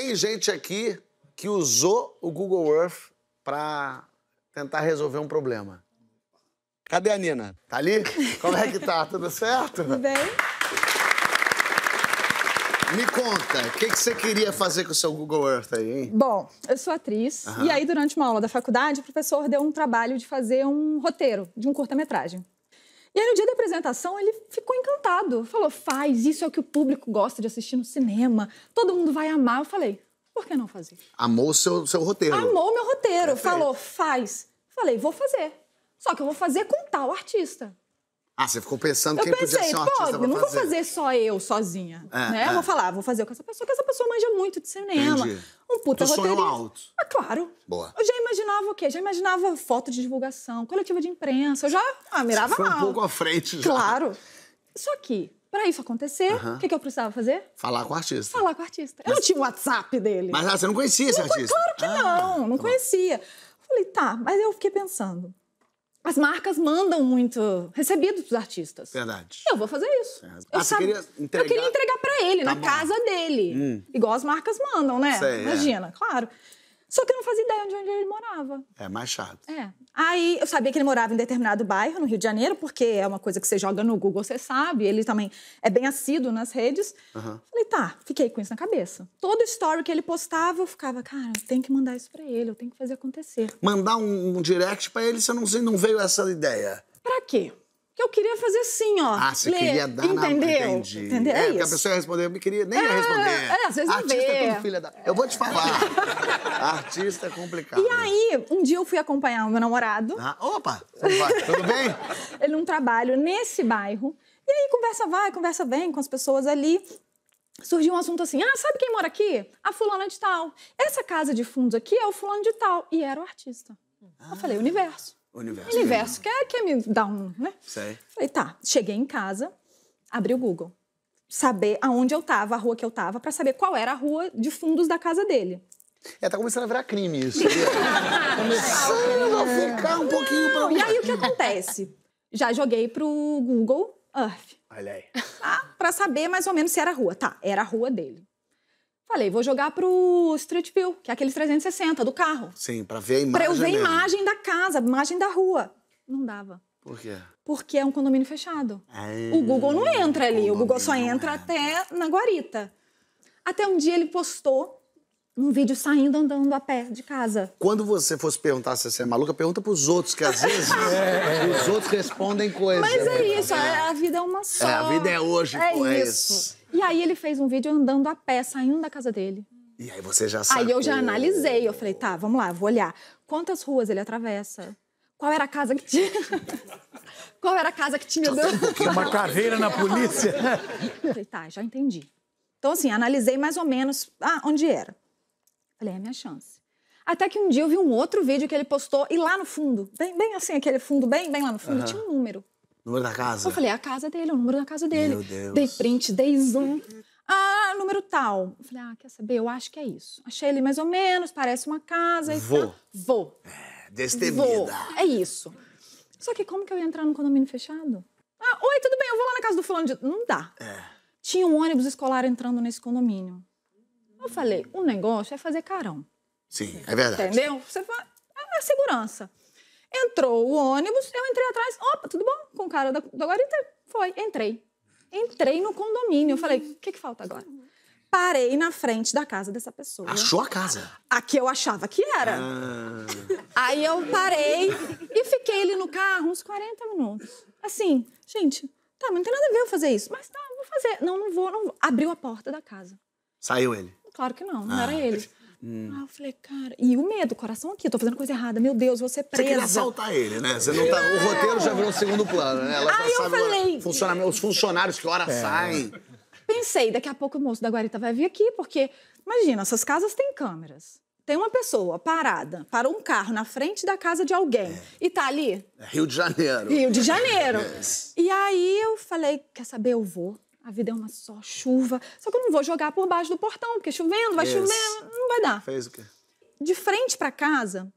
Tem gente aqui que usou o Google Earth para tentar resolver um problema. Cadê a Nina? Tá ali? Como é que tá? Tudo certo? Tudo bem. Me conta, o que você queria fazer com o seu Google Earth aí, hein? Bom, eu sou atriz, e aí durante uma aula da faculdade, o professor deu um trabalho de fazer um roteiro de um curta-metragem. E aí no dia da apresentação ele ficou encantado, falou, faz, isso é o que o público gosta de assistir no cinema, todo mundo vai amar. Eu falei, por que não fazer? Amou o seu roteiro. Amou o meu roteiro, falou, faz. Falei, vou fazer, só que eu vou fazer com tal artista. Ah, você ficou pensando quem podia ser um artista pra fazer. Eu pensei, não vou fazer só eu, sozinha, né? Eu vou falar, vou fazer com essa pessoa, que essa pessoa manja muito de cinema. Entendi. Um puta roteirista. Sonhou alto. Ah, claro. Boa. Eu já imaginava o quê? Já imaginava foto de divulgação, coletiva de imprensa, eu já mirava alto. Foi um pouco à frente já. Claro. Só que, pra isso acontecer, o que eu precisava fazer? Falar com o artista. Falar com o artista. Eu não tinha o WhatsApp dele. Mas você não conhecia esse artista? Claro que não, não conhecia. Falei, tá, mas eu fiquei pensando... As marcas mandam muito recebido dos artistas. Verdade. Eu vou fazer isso. Eu queria entregar pra ele, tá na casa dele. Igual as marcas mandam, né? Sei, imagina, claro. Só que eu não fazia ideia de onde ele morava. É mais chato. É. Aí eu sabia que ele morava em determinado bairro, no Rio de Janeiro, porque é uma coisa que você joga no Google, você sabe. Ele também é bem assíduo nas redes. Falei, tá, fiquei com isso na cabeça. Todo story que ele postava, eu ficava, cara, eu tenho que mandar isso pra ele, eu tenho que fazer acontecer. Mandar um direct pra ele, você não veio essa ideia? Pra quê? Que eu queria fazer assim, ó. Ah, você queria dar na... Entendi. Entendeu? É, porque a pessoa ia responder, nem ia responder. É, às vezes não vê. Artista é todo filho da... Eu vou te falar. Artista é complicado. E aí, um dia eu fui acompanhar o meu namorado. Ah, opa! Tudo bem? Ele num trabalho nesse bairro. E aí, conversa vai, conversa vem com as pessoas ali. Surgiu um assunto assim, ah, sabe quem mora aqui? A fulana de tal. Essa casa de fundos aqui é o fulano de tal. E era o artista. Eu falei, universo. Universo quer me dar um, né? Sei. Falei, tá, cheguei em casa, abri o Google. Saber aonde eu tava, a rua que eu tava, pra saber qual era a rua de fundos da casa dele. É, tá começando a virar crime isso. Começando a ficar um pouquinho... Pra... E aí o que acontece? Já joguei pro Google Earth. Olha aí. Tá? Pra saber mais ou menos se era a rua. Tá, era a rua dele. Falei, vou jogar pro Street View, que é aqueles 360 do carro. Sim, pra ver a imagem. Pra eu ver a imagem da casa, a imagem da rua. Não dava. Por quê? Porque é um condomínio fechado. Ai, o Google não entra ali, o Google só entra até na guarita. Até um dia ele postou um vídeo saindo, andando a pé de casa. Quando você fosse perguntar se você é maluca, pergunta pros outros, que às vezes os outros respondem coisas. Mas é isso, a vida é uma só. É, a vida é hoje, isso. E aí ele fez um vídeo andando a pé, saindo da casa dele. E aí você já sacou. Aí eu já analisei, eu falei, tá, vamos lá, vou olhar. Quantas ruas ele atravessa? Qual era a casa que tinha? Qual era a casa que tinha? Uma carreira na polícia. Eu falei, tá, já entendi. Então, assim, analisei mais ou menos onde era. Falei, é a minha chance. Até que um dia eu vi um outro vídeo que ele postou e lá no fundo, bem assim, aquele fundo, bem lá no fundo, tinha um número. O número da casa? Eu falei, a casa dele, o número da casa dele. Meu Deus. Dei print, dei zoom. Ah, número tal. Eu falei, ah, quer saber? Eu acho que é isso. Achei ele mais ou menos, parece uma casa. Vou. É, destemida. É isso. Só que como que eu ia entrar num condomínio fechado? Ah, oi, tudo bem, eu vou lá na casa do fulano de... Não dá. É. Tinha um ônibus escolar entrando nesse condomínio. Eu falei, o negócio é fazer carão. Sim, é verdade. Entendeu? Você fala, é segurança. Entrou o ônibus, eu entrei atrás, opa, tudo bom? Com o cara da guarita, foi, entrei. Entrei no condomínio, eu falei, o que falta agora? Parei na frente da casa dessa pessoa. Achou a casa? A que eu achava que era. Aí eu parei e fiquei ali no carro uns 40 minutos. Assim, gente, tá, mas não tem nada a ver eu fazer isso. Mas tá, vou fazer. Não, não vou. Abriu a porta da casa. Saiu ele? Claro que não, não era ele. Ah, eu falei, cara... E o medo, o coração aqui, eu tô fazendo coisa errada, meu Deus, vou ser presa. Você queria assaltar ele, né? Você não tá... O roteiro já virou segundo plano, né? Ela já sabe, eu falei... Os funcionários que hora saem... Pensei, daqui a pouco o moço da guarita vai vir aqui, porque... Imagina, essas casas têm câmeras. Tem uma pessoa parada, parou um carro na frente da casa de alguém e tá ali... Rio de Janeiro. Rio de Janeiro. E aí eu falei, quer saber, eu vou... A vida é uma só, chuva. Só que eu não vou jogar por baixo do portão, porque chovendo, vai chovendo, não vai dar. Fez o quê? De frente pra casa,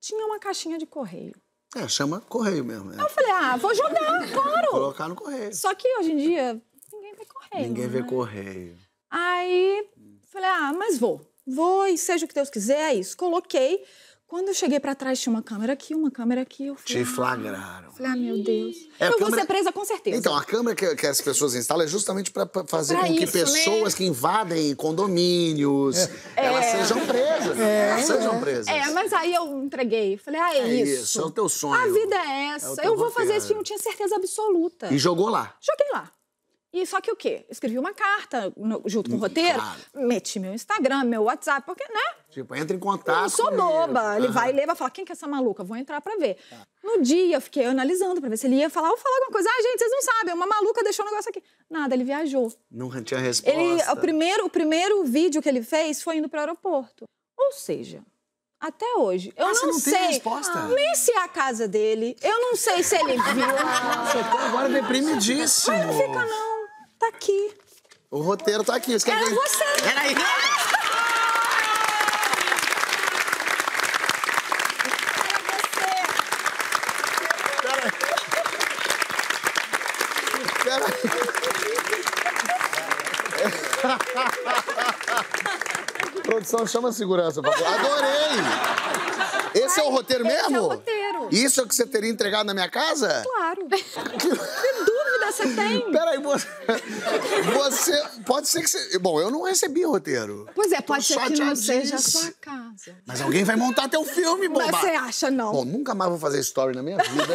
tinha uma caixinha de correio. É, chama correio mesmo. É. Eu falei, ah, vou jogar, claro. Vou colocar no correio. Só que hoje em dia, ninguém vê correio. Ninguém vê correio. Aí, falei, ah, mas vou. Vou, seja o que Deus quiser, é isso. Coloquei. Quando eu cheguei pra trás, tinha uma câmera aqui, eu falei... Te flagraram. Falei, ah, meu Deus. É, eu vou ser presa com certeza. Então, a câmera que as pessoas instalam é justamente pra fazer com que pessoas que invadem condomínios, elas sejam presas. Elas sejam presas. É, mas aí eu entreguei. Falei, ah, é isso. Isso, é o teu sonho. A vida é essa. Eu vou fazer esse filme, eu tinha certeza absoluta. E jogou lá? Joguei lá. E só que o quê? Escrevi uma carta junto com o roteiro, meti meu Instagram, meu WhatsApp, porque, né? Tipo, entra em contato. Eu não sou boba. Ele vai ler, vai falar, quem que é essa maluca? Vou entrar pra ver. No dia, eu fiquei analisando pra ver se ele ia falar ou falar alguma coisa. Ah, gente, vocês não sabem, uma maluca deixou um negócio aqui. Nada, ele viajou. Nunca tinha resposta. Ele, o primeiro vídeo que ele fez foi indo pro aeroporto. Ou seja... Até hoje. Eu não sei nem se é a casa dele, eu não sei se ele viu. Você tá agora deprimidíssimo. Mas não fica, não. Tá aqui. O roteiro tá aqui. Você quer ver? Você. Era aí. Era você. Produção, chama a segurança, por favor. Adorei! Esse é o roteiro mesmo? Esse é o roteiro. Isso é o que você teria entregado na minha casa? Claro. Que dúvida você tem? Peraí, você... Pode ser que você... Bom, eu não recebi roteiro. Pois é, pode ser que não seja a sua casa. Mas alguém vai montar teu filme, boba. Mas você acha, não? Bom, nunca mais vou fazer story na minha vida.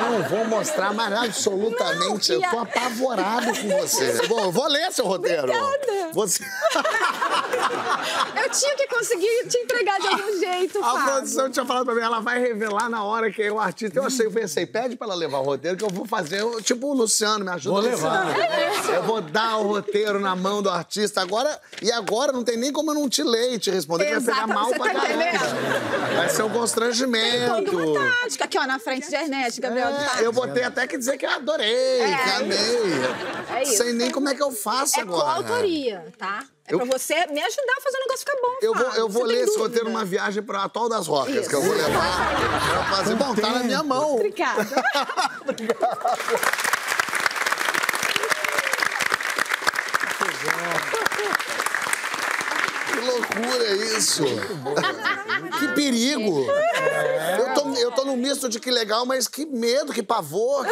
Não vou mostrar mais absolutamente. Não, eu tô apavorado com você. Bom, eu vou ler seu roteiro. Obrigada. Você... Eu tinha que conseguir te entregar de algum jeito, Fábio. A produção tinha falado pra mim, ela vai revelar na hora quem é o artista. Eu achei, eu pensei, pede pra ela levar o roteiro que eu vou fazer. Eu, tipo, o Luciano, me ajuda. Vou levar. Eu vou dar o roteiro na mão do artista. Agora, e agora não tem nem como eu não te ler e te responder, que vai pegar mal pra galera. Vai ser um constrangimento. Tem uma tática. Aqui, ó, na frente de Ernesto, Gabriel. Eu vou ter até que dizer que eu adorei, que amei. É isso. Sei nem como é que eu faço agora. É coautoria, tá? É pra você me ajudar a fazer o negócio ficar bom, eu vou ler esse roteiro numa viagem pra Atol das Rocas, que eu vou levar pra fazer. Bom, tá na minha mão. Obrigada. Obrigado. Que loucura é isso. Que perigo. Eu tô num misto de que legal, mas que medo, que pavor.